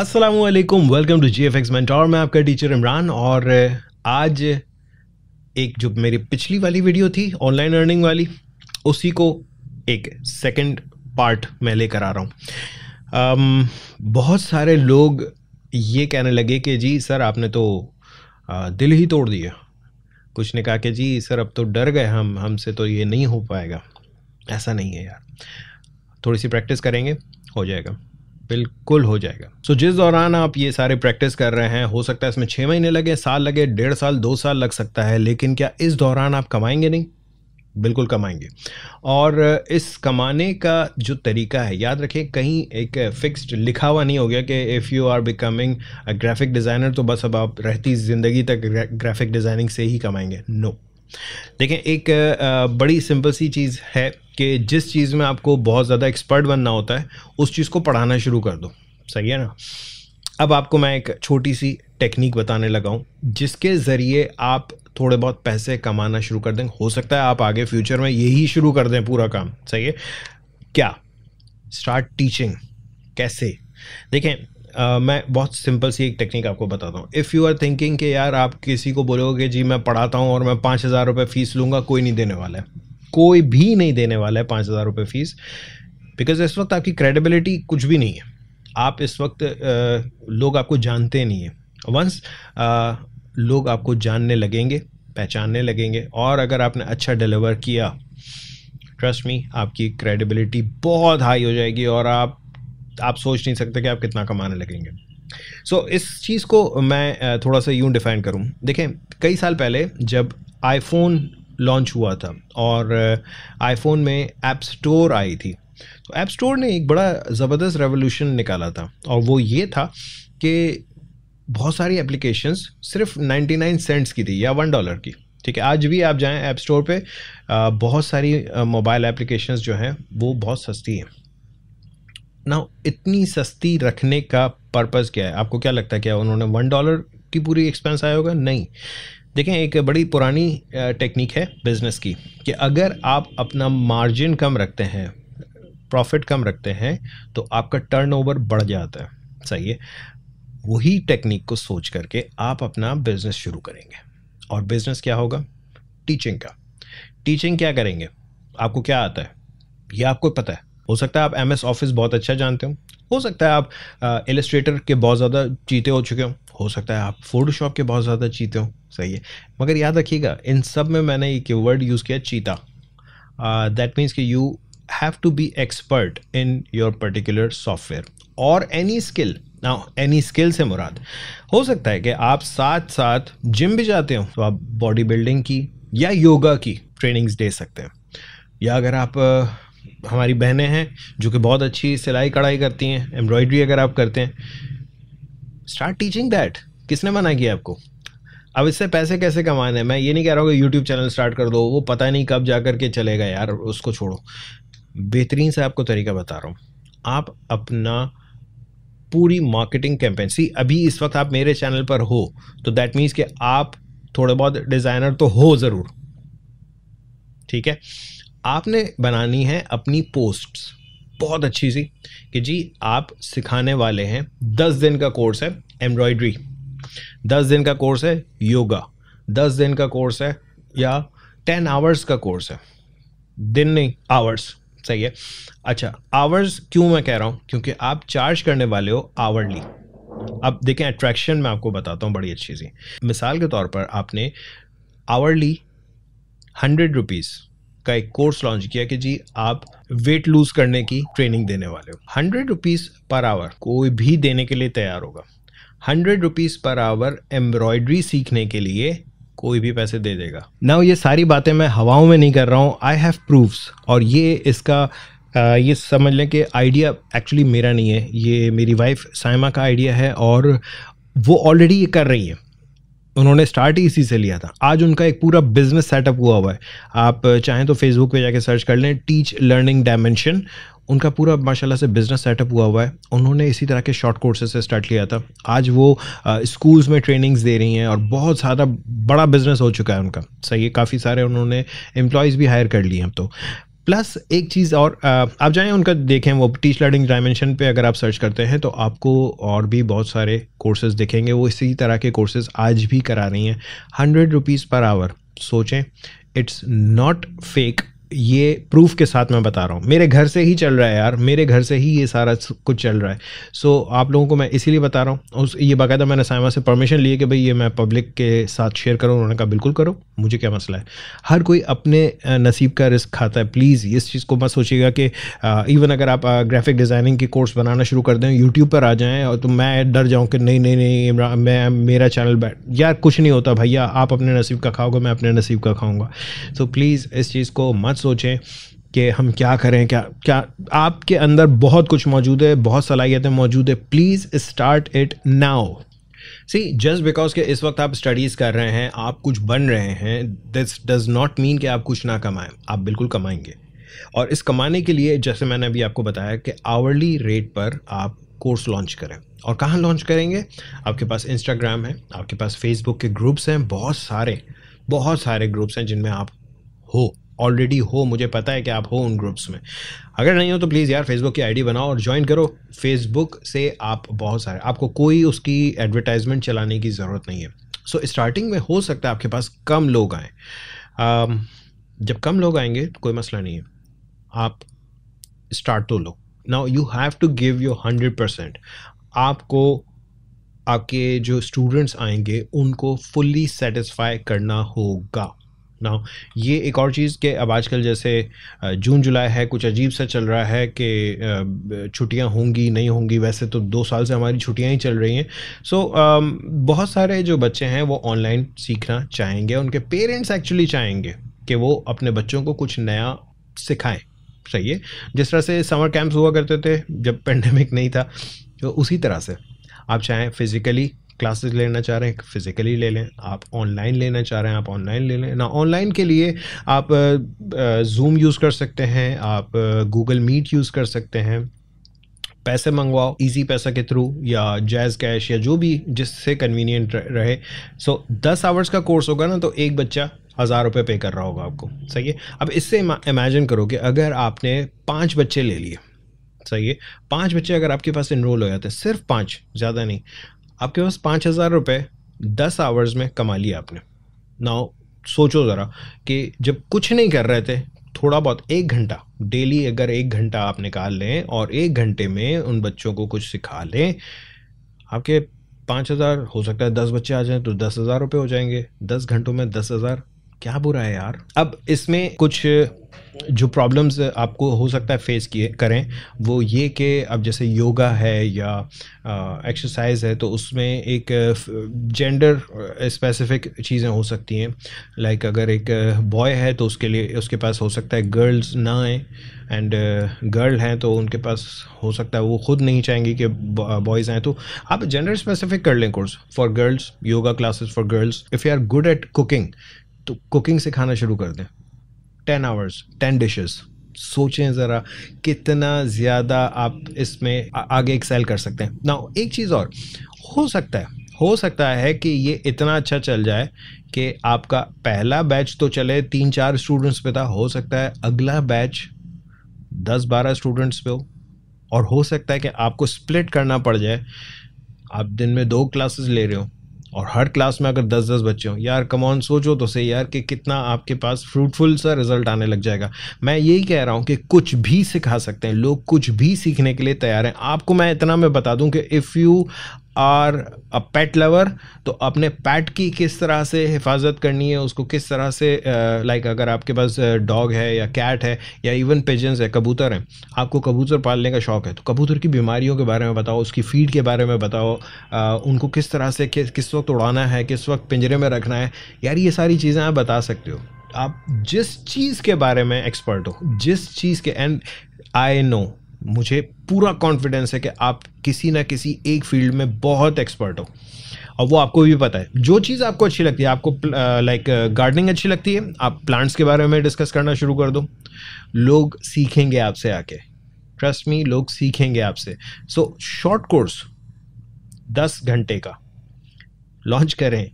अस्सलामुअलैकुम, welcome to GFXMentor। मैं आपका टीचर इमरान, और आज एक जो मेरी पिछली वाली वीडियो थी ऑनलाइन अर्निंग वाली, उसी को एक सेकंड पार्ट मैं लेकर आ रहा हूँ। बहुत सारे लोग ये कहने लगे कि जी सर आपने तो दिल ही तोड़ दिया। कुछ ने कहा कि जी सर अब तो डर गए हम, हमसे तो ये नहीं हो पाएगा। ऐसा नहीं है यार, थोड़ी सी प्रैक्टिस करेंगे हो जाएगा, बिल्कुल हो जाएगा। सो जिस दौरान आप ये सारे प्रैक्टिस कर रहे हैं, हो सकता है इसमें 6 महीने लगे, साल लगे, 1.5 साल, 2 साल लग सकता है, लेकिन क्या इस दौरान आप कमाएंगे नहीं? बिल्कुल कमाएंगे। और इस कमाने का जो तरीका है, याद रखें कहीं एक फिक्स्ड लिखा हुआ नहीं हो गया कि if you are becoming a graphic designer तो बस अब आप रहती ज़िंदगी तक ग्राफिक डिज़ाइनिंग से ही कमाएंगे। नो, लेकिन एक बड़ी सिंपल सी चीज़ है कि जिस चीज़ में आपको बहुत ज़्यादा एक्सपर्ट बनना होता है उस चीज़ को पढ़ाना शुरू कर दो, सही है ना। अब आपको मैं एक छोटी सी टेक्निक बताने लगा हूँ जिसके ज़रिए आप थोड़े बहुत पैसे कमाना शुरू कर दें। हो सकता है आप आगे फ्यूचर में यही शुरू कर दें पूरा काम, सही है क्या। स्टार्ट टीचिंग कैसे, देखें मैं बहुत सिंपल सी एक टेक्निक आपको बताता हूँ। इफ़ यू आर थिंकिंग कि यार आप किसी को बोलोगे जी मैं पढ़ाता हूँ और मैं 5,000 रुपये फ़ीस लूँगा, कोई नहीं देने वाला है, कोई भी नहीं देने वाला है 5,000 रुपये फ़ीस, बिकॉज़ इस वक्त आपकी क्रेडिबिलिटी कुछ भी नहीं है। आप इस वक्त लोग आपको जानते नहीं हैं। वंस लोग आपको जानने लगेंगे, पहचानने लगेंगे, और अगर आपने अच्छा डिलीवर किया, ट्रस्ट मी आपकी क्रेडिबिलिटी बहुत हाई हो जाएगी और आप सोच नहीं सकते कि आप कितना कमाने लगेंगे। सो इस चीज़ को मैं थोड़ा सा यूँ डिफ़ाइन करूँ। देखें कई साल पहले जब आईफोन लॉन्च हुआ था और आईफोन में ऐप स्टोर आई थी, तो ऐप स्टोर ने एक बड़ा ज़बरदस्त रेवोल्यूशन निकाला था, और वो ये था कि बहुत सारी एप्लीकेशंस सिर्फ 99 सेंट्स की थी या $1 की, ठीक है। आज भी आप जाएं ऐप स्टोर पे, बहुत सारी मोबाइल एप्लीकेशंस जो हैं वो बहुत सस्ती हैं ना। इतनी सस्ती रखने का पर्पस क्या है? आपको क्या लगता है क्या उन्होंने $1 की पूरी एक्सपेंस आया होगा? नहीं। देखें एक बड़ी पुरानी टेक्निक है बिज़नेस की कि अगर आप अपना मार्जिन कम रखते हैं, प्रॉफिट कम रखते हैं, तो आपका टर्नओवर बढ़ जाता है, सही है। वही टेक्निक को सोच करके आप अपना बिज़नेस शुरू करेंगे, और बिज़नेस क्या होगा? टीचिंग का। टीचिंग क्या करेंगे? आपको क्या आता है यह आपको पता है। हो सकता है आप MS ऑफिस बहुत अच्छा जानते हो सकता है आप इलस्ट्रेटर के बहुत ज़्यादा जीते हो चुके हो सकता है आप फोटोशॉप के बहुत ज़्यादा जीते हो, सही है। मगर याद रखिएगा इन सब में मैंने ये कीवर्ड यूज़ किया चीता। दैट मीन्स कि you have to be expert in your particular software और any skill. Now any skill से मुराद हो सकता है कि आप साथ साथ जिम भी जाते हो, तो आप बॉडी बिल्डिंग की या योगा की ट्रेनिंग्स दे सकते हैं। या अगर आप हमारी बहनें हैं जो कि बहुत अच्छी सिलाई कढ़ाई करती हैं, एम्ब्रॉयडरी अगर आप करते हैं, स्टार्ट टीचिंग दैट। किसने मना किया आपको? अब इससे पैसे कैसे कमाने हैं? मैं ये नहीं कह रहा हूँ कि यूट्यूब चैनल स्टार्ट कर दो, वो पता नहीं कब जा कर के चलेगा यार, उसको छोड़ो। बेहतरीन से आपको तरीका बता रहा हूँ। आप अपना पूरी मार्केटिंग कैंपेन, सी अभी इस वक्त आप मेरे चैनल पर हो तो दैट मीन्स कि आप थोड़े बहुत डिज़ाइनर तो हो ज़रूर, ठीक है। आपने बनानी है अपनी पोस्ट्स बहुत अच्छी सी कि जी आप सिखाने वाले हैं, 10 दिन का कोर्स है एम्ब्रॉयडरी, 10 दिन का कोर्स है योगा, 10 दिन का कोर्स है, या 10 आवर्स का कोर्स है, दिन नहीं आवर्स, सही है। अच्छा आवर्स क्यों मैं कह रहा हूँ? क्योंकि आप चार्ज करने वाले हो आवरली। अब देखें अट्रैक्शन मैं आपको बताता हूँ बड़ी अच्छी सी। मिसाल के तौर पर आपने आवरली 100 रुपीज़ का एक कोर्स लॉन्च किया कि जी आप वेट लूज़ करने की ट्रेनिंग देने वाले हो। 100 रुपीज़ पर आवर कोई भी देने के लिए तैयार होगा। 100 रुपीज़ पर आवर एम्ब्रॉयडरी सीखने के लिए कोई भी पैसे दे देगा। नाउ ये सारी बातें मैं हवाओं में नहीं कर रहा हूँ, आई हैव प्रूफ्स। और ये इसका ये समझ लें कि आइडिया एक्चुअली मेरा नहीं है, ये मेरी वाइफ साइमा का आइडिया है, और वो ऑलरेडी ये कर रही है। उन्होंने स्टार्ट ही इसी से लिया था। आज उनका एक पूरा बिजनेस सेटअप हुआ है। आप चाहें तो फेसबुक पे जाके सर्च कर लें टीच लर्निंग डायमेंशन, उनका पूरा माशाल्लाह से बिज़नेस सेटअप हुआ है। उन्होंने इसी तरह के शॉर्ट कोर्सेज से स्टार्ट लिया था। आज वो स्कूल्स में ट्रेनिंग्स दे रही हैं और बहुत सारा बड़ा बिज़नेस हो चुका है उनका, सही है। काफ़ी सारे उन्होंने एम्प्लॉयज़ भी हायर कर लिए हैं। तो प्लस एक चीज़ और आप जाएं उनका देखें, वो टीच लर्निंग डायमेंशन पे अगर आप सर्च करते हैं तो आपको और भी बहुत सारे कोर्सेज़ दिखेंगे। वो इसी तरह के कोर्सेज़ आज भी करा रही हैं ₹100 per hour। सोचें, इट्स नॉट फेक, ये प्रूफ के साथ मैं बता रहा हूँ, मेरे घर से ही चल रहा है यार, मेरे घर से ही ये सारा कुछ चल रहा है। सो आप लोगों को मैं इसीलिए बता रहा हूँ। ये बाकायदा मैंने साइमा से परमिशन ली कि भाई ये मैं पब्लिक के साथ शेयर करूँ, उन्होंने कहा बिल्कुल करो, मुझे क्या मसला है। हर कोई अपने नसीब का रिस्क खाता है, प्लीज़ इस चीज़ को मत सोचिएगा कि इवन अगर आप ग्राफिक डिज़ाइनिंग के कोर्स बनाना शुरू कर दें, यूट्यूब पर आ जाएँ और तो मैं डर जाऊँ कि नहीं, मैं मेरा चैनल बैठ, यार कुछ नहीं होता भैया, आप अपने नसीब का खाओगे, मैं अपने नसीब का खाऊँगा। तो प्लीज़ इस चीज़ को मत सोचें कि हम क्या करें, क्या आपके अंदर बहुत कुछ मौजूद है, बहुत सलाहियतें मौजूद है। Please start it now. See, just because के इस वक्त आप स्टडीज़ कर रहे हैं, आप कुछ बन रहे हैं, दिस डज नॉट मीन कि आप कुछ ना कमाएं। आप बिल्कुल कमाएंगे, और इस कमाने के लिए जैसे मैंने अभी आपको बताया कि आवरली रेट पर आप कोर्स लॉन्च करें। और कहाँ लॉन्च करेंगे? आपके पास इंस्टाग्राम है, आपके पास फेसबुक के ग्रुप्स हैं, बहुत सारे ग्रुप्स हैं जिनमें आप हो, ऑलरेडी हो, मुझे पता है कि आप हो उन ग्रुप्स में। अगर नहीं हो तो प्लीज़ यार फेसबुक की आईडी बनाओ और ज्वाइन करो। फेसबुक से आप बहुत सारे, आपको कोई उसकी एडवर्टाइजमेंट चलाने की ज़रूरत नहीं है। सो स्टार्टिंग में हो सकता है आपके पास कम लोग आएँ, जब कम लोग आएंगे तो कोई मसला नहीं है, आप स्टार्ट तो लो। Now you have to give your 100%। आपको आपके जो स्टूडेंट्स आएंगे उनको फुल्ली सेटिस्फाई करना होगा। नाउ ये एक और चीज़ कि अब आजकल जैसे जून जुलाई है, कुछ अजीब सा चल रहा है कि छुट्टियां होंगी नहीं होंगी, वैसे तो 2 साल से हमारी छुट्टियां ही चल रही हैं। सो बहुत सारे जो बच्चे हैं वो ऑनलाइन सीखना चाहेंगे, उनके पेरेंट्स एक्चुअली चाहेंगे कि वो अपने बच्चों को कुछ नया सिखाएं। सही है, जिस तरह से समर कैंप्स हुआ करते थे जब पेंडेमिक नहीं था, तो उसी तरह से आप चाहें फिज़िकली क्लासेस लेना चाह रहे हैं फिज़िकली ले लें, आप ऑनलाइन लेना चाह रहे हैं आप ऑनलाइन ले लें। ना ऑनलाइन के लिए आप Zoom यूज़ कर सकते हैं, आप Google Meet यूज़ कर सकते हैं, पैसे मंगवाओ Easy पैसा के थ्रू या JazzCash या जो भी जिससे कन्वीनियंट रहे। सो 10 आवर्स का कोर्स होगा ना, तो एक बच्चा ₹1000 पे कर रहा होगा आपको। सही है, अब इससे इमेजिन करो कि अगर आपने 5 बच्चे ले लिए, सही है, 5 बच्चे अगर आपके पास इनरोल हो जाते हैं, सिर्फ 5, ज़्यादा नहीं, आपके पास ₹5000 10 आवर्स में कमा लिया आपने। नाउ सोचो ज़रा कि जब कुछ नहीं कर रहे थे, थोड़ा बहुत 1 घंटा डेली अगर 1 घंटा आप निकाल लें और 1 घंटे में उन बच्चों को कुछ सिखा लें, आपके 5000 हो सकता है, 10 बच्चे आ जाएं तो ₹10000 हो जाएंगे। 10 घंटों में 10,000, क्या बुरा है यार। अब इसमें कुछ जो प्रॉब्लम्स आपको हो सकता है फेस किए करें, वो ये कि अब जैसे योगा है या एक्सरसाइज है, तो उसमें एक जेंडर स्पेसिफिक चीज़ें हो सकती हैं। लाइक अगर एक बॉय है तो उसके लिए उसके पास हो सकता है गर्ल्स ना आए, एंड गर्ल हैं तो उनके पास हो सकता है वो खुद नहीं चाहेंगी कि बॉयज़ आएँ। तो आप जेंडर स्पेसिफिक कर लें course for girls, yoga classes for girls. If you are good at cooking तो कुकिंग से खाना शुरू कर दें, 10 आवर्स 10 डिशेस। सोचें ज़रा कितना ज़्यादा आप इसमें आगे एक्सेल कर सकते हैं। ना एक चीज़ और हो सकता है कि ये इतना अच्छा चल जाए कि आपका पहला बैच तो चले 3-4 स्टूडेंट्स पे था, हो सकता है अगला बैच 10-12 स्टूडेंट्स पे हो, और हो सकता है कि आपको स्प्लिट करना पड़ जाए। आप दिन में 2 क्लासेस ले रहे हो और हर क्लास में अगर 10-10 बच्चे हों, यार कमॉन सोचो तो सही यार कि कितना आपके पास फ्रूटफुल सा रिजल्ट आने लग जाएगा। मैं यही कह रहा हूँ कि कुछ भी सिखा सकते हैं, लोग कुछ भी सीखने के लिए तैयार हैं। आपको मैं इतना मैं बता दूँ कि if you are a pet lover तो अपने पेट की किस तरह से हिफाजत करनी है, उसको किस तरह से लाइक अगर आपके पास डॉग है या कैट है या इवन पिजन्स है, कबूतर हैं, आपको कबूतर पालने का शौक़ है तो कबूतर की बीमारियों के बारे में बताओ, उसकी फीड के बारे में बताओ, उनको किस तरह से किस वक्त उड़ाना है, किस वक्त पिंजरे में रखना है। यार ये सारी चीज़ें आप बता सकते हो, आप जिस चीज़ के बारे में एक्सपर्ट हो, जिस चीज़ के। एंड आई नो, मुझे पूरा कॉन्फिडेंस है कि आप किसी ना किसी एक फील्ड में बहुत एक्सपर्ट हो, और वो आपको भी पता है। जो चीज़ आपको अच्छी लगती है, आपको लाइक गार्डनिंग अच्छी लगती है, आप प्लांट्स के बारे में डिस्कस करना शुरू कर दो, लोग सीखेंगे आपसे आके। ट्रस्ट मी, लोग सीखेंगे आपसे। सो शॉर्ट कोर्स 10 घंटे का लॉन्च करें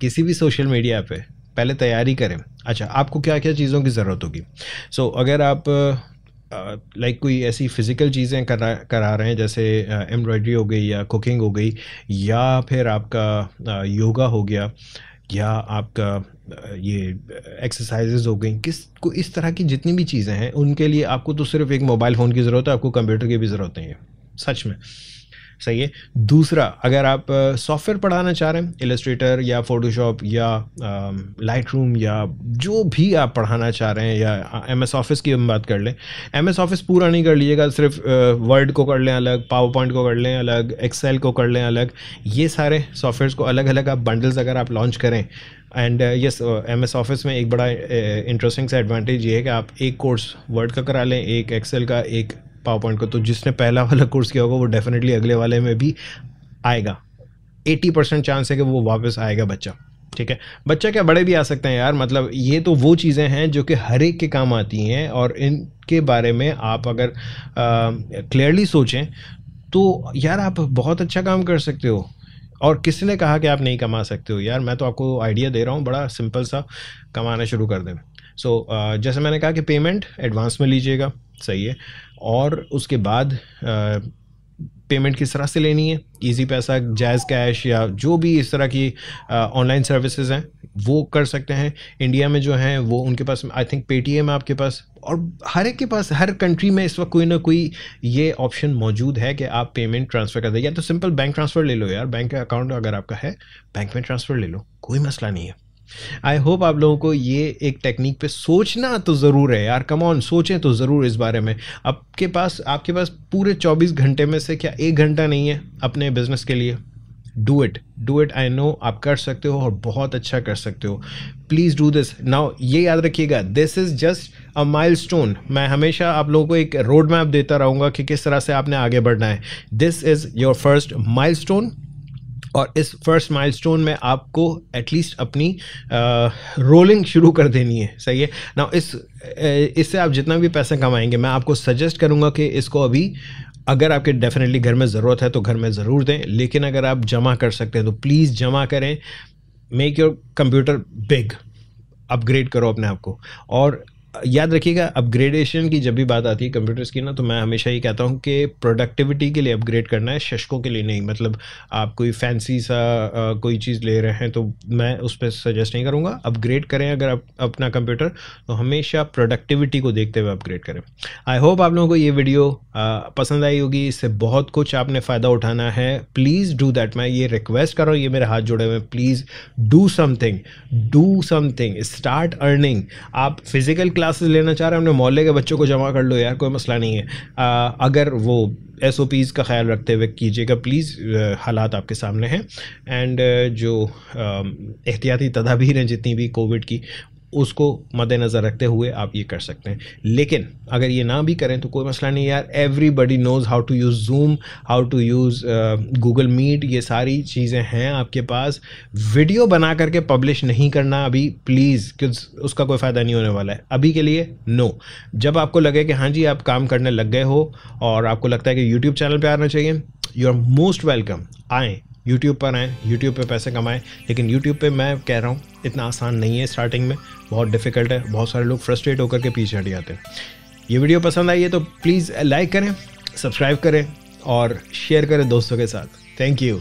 किसी भी सोशल मीडिया पे, पहले तैयारी करें। अच्छा, आपको क्या क्या चीज़ों की ज़रूरत होगी। सो अगर आप कोई ऐसी फ़िज़िकल चीज़ें करा रहे हैं जैसे एम्ब्रॉयडरी हो गई या कुकिंग हो गई या फिर आपका योगा हो गया या आपका ये एक्सरसाइजेज हो गई, किसको इस तरह की जितनी भी चीज़ें हैं उनके लिए आपको तो सिर्फ एक मोबाइल फ़ोन की ज़रूरत है, आपको कंप्यूटर की भी ज़रूरत नहीं है। सच में सही है। दूसरा, अगर आप सॉफ्टवेयर पढ़ाना चाह रहे हैं, इलस्ट्रेटर या फोटोशॉप या लाइट रूम या जो भी आप पढ़ाना चाह रहे हैं, या MS ऑफ़िस की हम बात कर लें, MS ऑफ़िस पूरा नहीं कर लीजिएगा, सिर्फ वर्ड को कर लें अलग, पावर पॉइंट को कर लें अलग, एक्सेल को कर लें अलग, ये सारे सॉफ्टवेयर्स को अलग अलग आप बंडल्स अगर आप लॉन्च करें। एंड यस, MS ऑफ़िस में एक बड़ा इंटरेस्टिंग सा एडवांटेज ये है कि आप एक कोर्स वर्ड का करा लें, एक एक्सेल का, एक पावर पॉइंट को, तो जिसने पहला वाला कोर्स किया होगा वो डेफिनेटली अगले वाले में भी आएगा। 80% चांस है कि वो वापस आएगा बच्चा। ठीक है, बच्चा क्या, बड़े भी आ सकते हैं यार। मतलब ये तो वो चीज़ें हैं जो कि हर एक के काम आती हैं और इनके बारे में आप अगर क्लियरली सोचें तो यार आप बहुत अच्छा काम कर सकते हो। और किसने कहा कि आप नहीं कमा सकते हो यार, मैं तो आपको आइडिया दे रहा हूँ, बड़ा सिंपल सा, कमाना शुरू कर दें। सो जैसे मैंने कहा कि पेमेंट एडवांस में लीजिएगा, सही है, और उसके बाद पेमेंट किस तरह से लेनी है, ईजी पैसा, जैज़ कैश या जो भी इस तरह की ऑनलाइन सर्विसेज हैं वो कर सकते हैं। इंडिया में जो हैं वो उनके पास आई थिंक PayTM आपके पास, और हर एक के पास, हर कंट्री में इस वक्त कोई ना कोई ये ऑप्शन मौजूद है कि आप पेमेंट ट्रांसफ़र कर दें, या तो सिंपल बैंक ट्रांसफ़र ले लो यार, बैंक अकाउंट अगर आपका है बैंक में ट्रांसफ़र ले लो, कोई मसला नहीं है। आई होप आप लोगों को ये एक टेक्निक पे सोचना तो ज़रूर है यार, कम ऑन सोचें तो ज़रूर इस बारे में। आपके पास पूरे 24 घंटे में से क्या 1 घंटा नहीं है अपने बिजनेस के लिए? डू इट, आई नो आप कर सकते हो और बहुत अच्छा कर सकते हो। Please do this now. ये याद रखिएगा, this is just a milestone. मैं हमेशा आप लोगों को एक रोड मैप देता रहूँगा कि किस तरह से आपने आगे बढ़ना है। This is your first milestone, और इस फर्स्ट माइलस्टोन में आपको एटलीस्ट अपनी रोलिंग शुरू कर देनी है। सही है ना। इससे आप जितना भी पैसा कमाएंगे, मैं आपको सजेस्ट करूंगा कि इसको अभी अगर आपके डेफिनेटली घर में ज़रूरत है तो घर में ज़रूर दें, लेकिन अगर आप जमा कर सकते हैं तो प्लीज़ जमा करें। Make your computer big, upgrade करो अपने आप को। और याद रखिएगा, अपग्रेडेशन की जब भी बात आती है कंप्यूटर्स की ना, तो मैं हमेशा ही कहता हूँ कि प्रोडक्टिविटी के लिए अपग्रेड करना है, शशकों के लिए नहीं। मतलब आप कोई फैंसी सा कोई चीज़ ले रहे हैं तो मैं उस पर सजेस्ट नहीं करूँगा। अपग्रेड करें अगर आप अपना कंप्यूटर, तो हमेशा प्रोडक्टिविटी को देखते हुए अपग्रेड करें। आई होप आप लोगों को ये वीडियो पसंद आई होगी, इससे बहुत कुछ आपने फ़ायदा उठाना है। प्लीज़ डू दैट, मैं ये रिक्वेस्ट कर रहा हूँ, ये मेरे हाथ जुड़े हुए हैं। Please do something, start earning. आप फिजिकल क्लासेस लेना चाह रहे हैं, हमने मोहल्ले के बच्चों को जमा कर लो यार, कोई मसला नहीं है। अगर वो SOPs का ख्याल रखते हुए कीजिएगा प्लीज़, हालात आपके सामने हैं। एंड जो एहतियाती तदाबीर हैं जितनी भी कोविड की, उसको मद्देनज़र रखते हुए आप ये कर सकते हैं। लेकिन अगर ये ना भी करें तो कोई मसला नहीं यार। Everybody knows how to use Zoom, how to use Google Meet, ये सारी चीज़ें हैं आपके पास। वीडियो बना करके पब्लिश नहीं करना अभी प्लीज़, क्योंकि उसका कोई फ़ायदा नहीं होने वाला है अभी के लिए। नो, जब आपको लगे कि हाँ जी आप काम करने लग गए हो और आपको लगता है कि YouTube चैनल पर आना चाहिए, यू आर मोस्ट वेलकम। आएँ YouTube पर, आएँ YouTube पे पैसे कमाएं। लेकिन YouTube पे मैं कह रहा हूँ इतना आसान नहीं है, स्टार्टिंग में बहुत डिफ़िकल्ट है, बहुत सारे लोग फ्रस्ट्रेट होकर के पीछे हट जाते हैं। ये वीडियो पसंद आई है तो प्लीज़ लाइक करें, सब्सक्राइब करें और शेयर करें दोस्तों के साथ। Thank you.